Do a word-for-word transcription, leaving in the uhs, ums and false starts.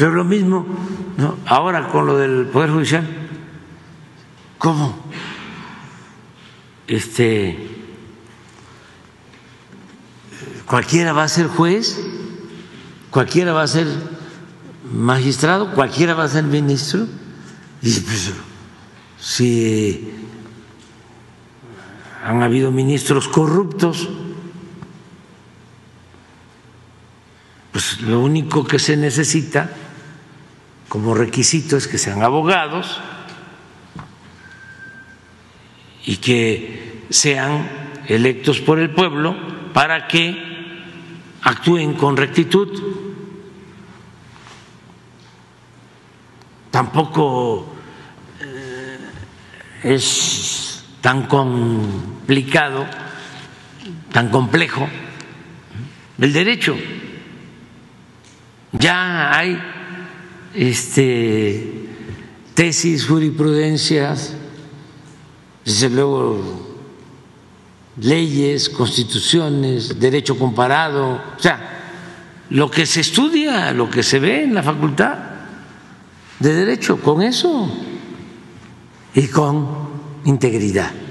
Pero lo mismo, ¿no?, ahora con lo del Poder Judicial. ¿Cómo? Este, cualquiera va a ser juez, cualquiera va a ser magistrado, cualquiera va a ser ministro. Y pues, si han habido ministros corruptos, pues lo único que se necesita como requisito es que sean abogados y que sean electos por el pueblo para que actúen con rectitud. Tampoco eh, es tan complicado, tan complejo el derecho. Ya hay este, tesis, jurisprudencias, desde luego leyes, constituciones, derecho comparado, o sea, lo que se estudia, lo que se ve en la facultad de Derecho, con eso y con integridad.